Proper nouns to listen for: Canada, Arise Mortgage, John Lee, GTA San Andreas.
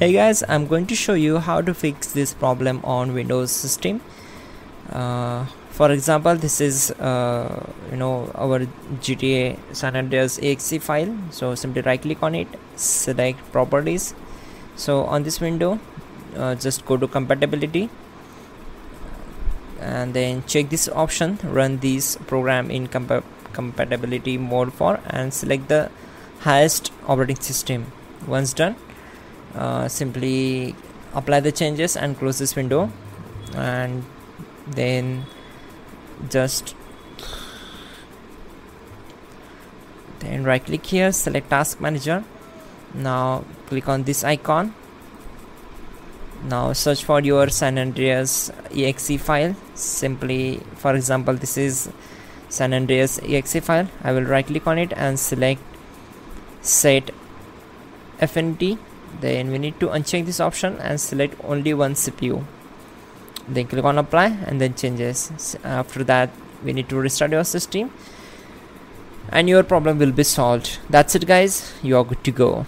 Hey guys, I'm going to show you how to fix this problem on Windows system. For example, this is our GTA San Andreas exe file. So simply right click on it, select properties. So on this window, just go to compatibility and then check this option, run this program in compatibility mode for, and select the highest operating system. Once done, simply apply the changes and close this window, and then just right click here, select task manager. Now click on this icon. Now search for your San Andreas exe file. Simply, for example, this is San Andreas exe file. I will right click on it and select set FNT. Then we need to uncheck this option and select only one CPU. Then click on apply and then changes. After that, we need to restart your system and your problem will be solved. That's it guys, you are good to go.